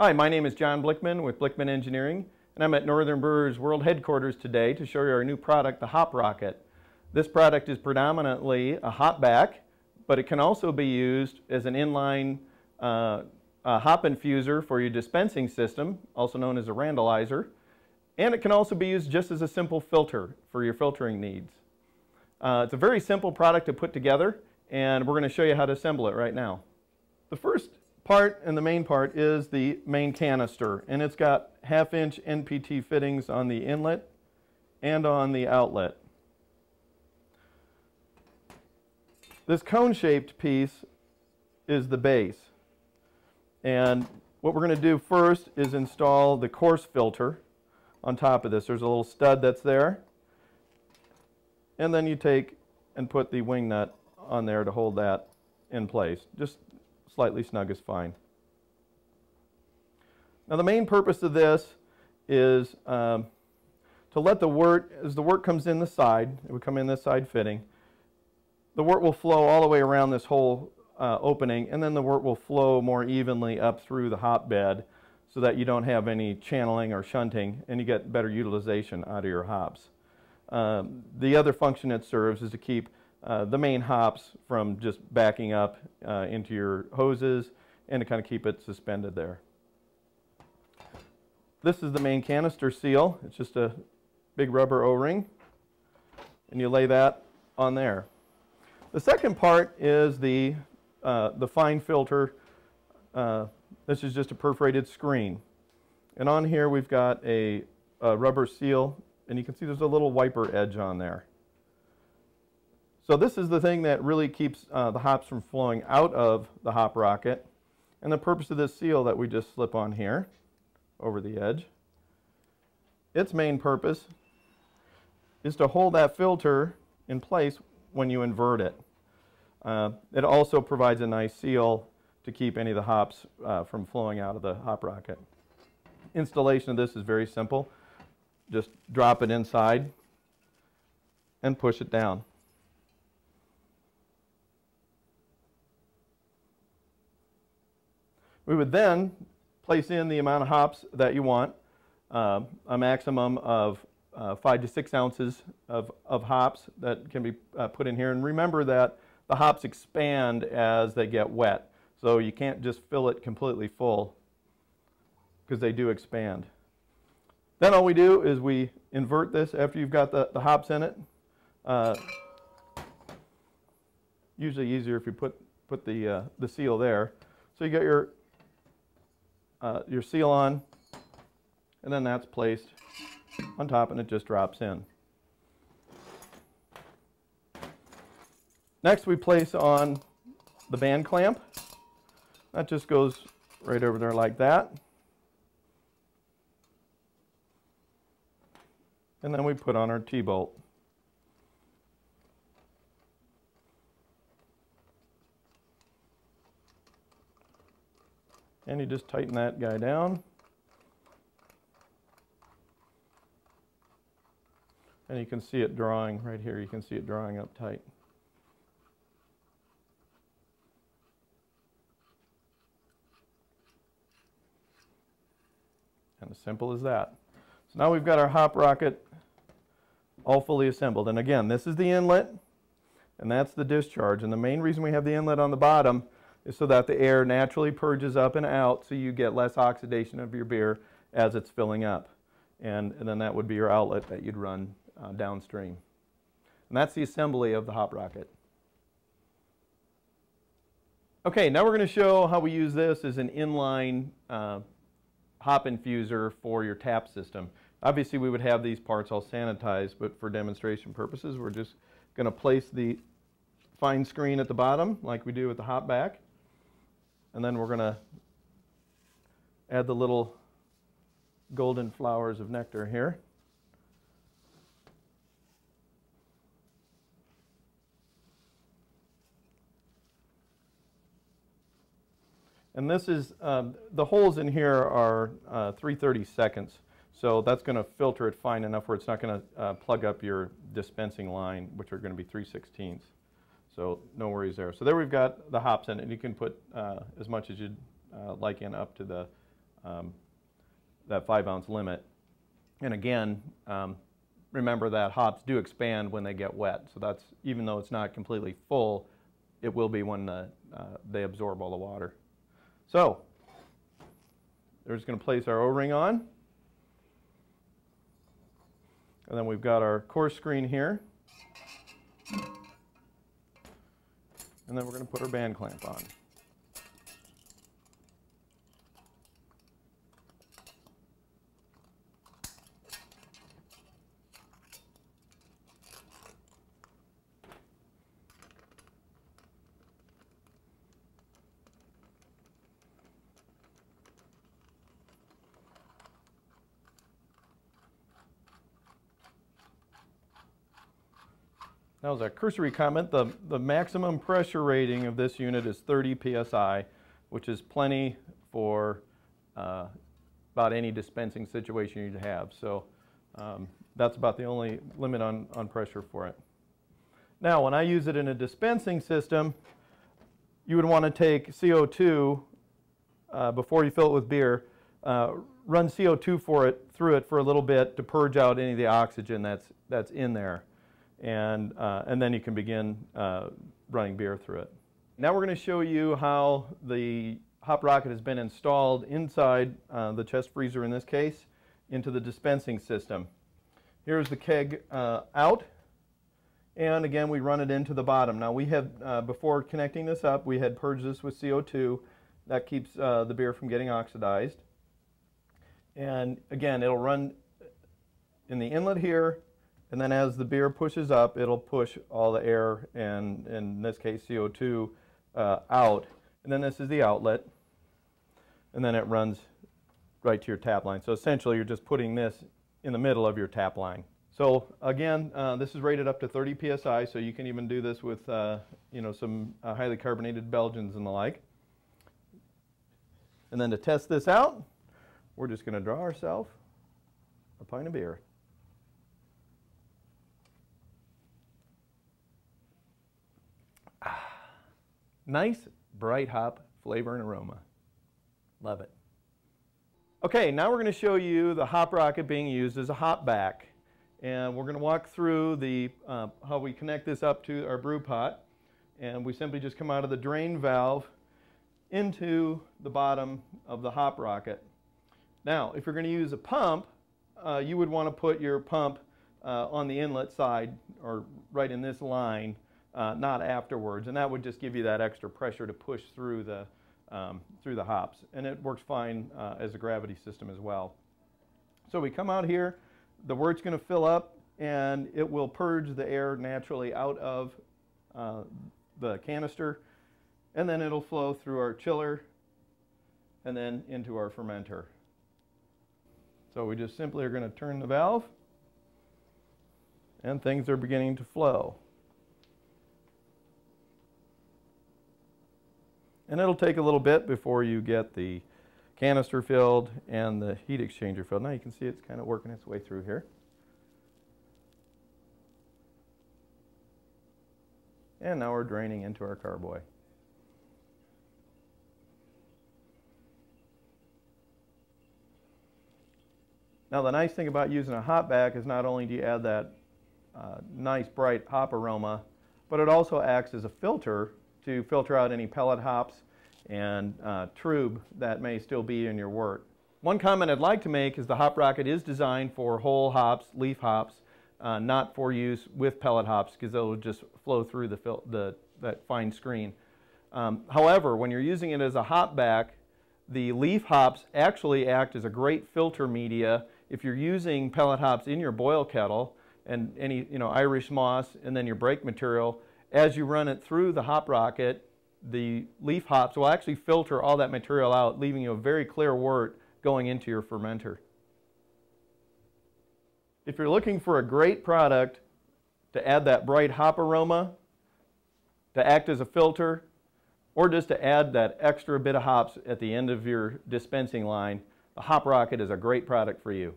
Hi, my name is John Blichmann with Blichmann Engineering, and I'm at Northern Brewers World Headquarters today to show you our new product, the Hop Rocket. This product is predominantly a hop back, but it can also be used as an inline hop infuser for your dispensing system, also known as a randalizer, and it can also be used just as a simple filter for your filtering needs. It's a very simple product to put together, and we're going to show you how to assemble it right now. The first part and the main part is the main canister, and it's got 1/2 inch NPT fittings on the inlet and on the outlet. This cone-shaped piece is the base, and what we're going to do first is install the coarse filter on top of this. There's a little stud that's there, and then you take and put the wing nut on there to hold that in place. Just slightly snug is fine. Now the main purpose of this is to let the wort, as the wort comes in the side, it would come in this side fitting, the wort will flow all the way around this whole opening, and then the wort will flow more evenly up through the hop bed so that you don't have any channeling or shunting, and you get better utilization out of your hops. The other function it serves is to keep the main hops from just backing up into your hoses and to kind of keep it suspended there. This is the main canister seal. It's just a big rubber O-ring, and you lay that on there. The second part is the fine filter. This is just a perforated screen, and on here we've got a rubber seal, and you can see there's a little wiper edge on there. So this is the thing that really keeps the hops from flowing out of the hop rocket, and the purpose of this seal that we just slip on here over the edge, its main purpose is to hold that filter in place when you invert it. It also provides a nice seal to keep any of the hops from flowing out of the hop rocket. Installation of this is very simple. Just drop it inside and push it down. We would then place in the amount of hops that you want, a maximum of 5 to 6 ounces of hops that can be put in here. And remember that the hops expand as they get wet, so you can't just fill it completely full because they do expand. Then all we do is we invert this after you've got the hops in it. Usually easier if you put the seal there. So you got your seal on, and then that's placed on top, and it just drops in. Next we place on the band clamp. That just goes right over there like that, and then we put on our T-bolt. And you just tighten that guy down, and you can see it drawing right here. You can see it drawing up tight. And as simple as that. So now we've got our hop rocket all fully assembled. And again, this is the inlet, and that's the discharge. And the main reason we have the inlet on the bottom is so that the air naturally purges up and out, so you get less oxidation of your beer as it's filling up. And then that would be your outlet that you'd run downstream. And that's the assembly of the hop rocket. Okay, now we're going to show how we use this as an inline hop infuser for your tap system. Obviously we would have these parts all sanitized, but for demonstration purposes we're just going to place the fine screen at the bottom like we do with the hop back. And then we're going to add the little golden flowers of nectar here. And this is, the holes in here are 3/32, so that's going to filter it fine enough where it's not going to plug up your dispensing line, which are going to be 3/16. So no worries there. So there we've got the hops in it, and you can put as much as you'd like in up to the that 5 ounce limit. And again, remember that hops do expand when they get wet. So that's, even though it's not completely full, it will be when they absorb all the water. So we're just going to place our O-ring on. And then we've got our core screen here. And then we're going to put our band clamp on. That was a cursory comment. The maximum pressure rating of this unit is 30 psi, which is plenty for about any dispensing situation you'd have. So that's about the only limit on pressure for it. Now, when I use it in a dispensing system, you would want to take CO2 before you fill it with beer, run CO2 through it for a little bit to purge out any of the oxygen that's in there. And then you can begin running beer through it. Now we're going to show you how the Hop Rocket has been installed inside the chest freezer, in this case, into the dispensing system. Here's the keg out, and again we run it into the bottom. Now we had, before connecting this up, we had purged this with CO2. That keeps the beer from getting oxidized. And again, it'll run in the inlet here, and then as the beer pushes up, it'll push all the air and, in this case, CO2 out. And then this is the outlet. And then it runs right to your tap line. So essentially, you're just putting this in the middle of your tap line. So again, this is rated up to 30 psi, so you can even do this with you know, some highly carbonated Belgians and the like. And then to test this out, we're just going to draw ourselves a pint of beer. Nice, bright hop flavor and aroma. Love it. Okay, now we're going to show you the Hop Rocket being used as a hop back. And we're going to walk through the how we connect this up to our brew pot. And we simply just come out of the drain valve into the bottom of the Hop Rocket. Now, if you're going to use a pump, you would want to put your pump on the inlet side, or right in this line. Not afterwards, and that would just give you that extra pressure to push through the hops, and it works fine as a gravity system as well. So we come out here, the wort is going to fill up, and it will purge the air naturally out of the canister, and then it'll flow through our chiller and then into our fermenter. So we just simply are going to turn the valve, and things are beginning to flow. And it'll take a little bit before you get the canister filled and the heat exchanger filled. Now you can see it's kind of working its way through here. And now we're draining into our carboy. Now the nice thing about using a hop back is not only do you add that nice bright hop aroma, but it also acts as a filter to filter out any pellet hops and trub that may still be in your wort. One comment I'd like to make is the Hop Rocket is designed for whole hops, leaf hops, not for use with pellet hops, because they'll just flow through that fine screen. However, when you're using it as a hop back, the leaf hops actually act as a great filter media. If you're using pellet hops in your boil kettle and any, you know, Irish moss and then your break material, as you run it through the Hop Rocket, the leaf hops will actually filter all that material out, leaving you a very clear wort going into your fermenter. If you're looking for a great product to add that bright hop aroma, to act as a filter, or just to add that extra bit of hops at the end of your dispensing line, the Hop Rocket is a great product for you.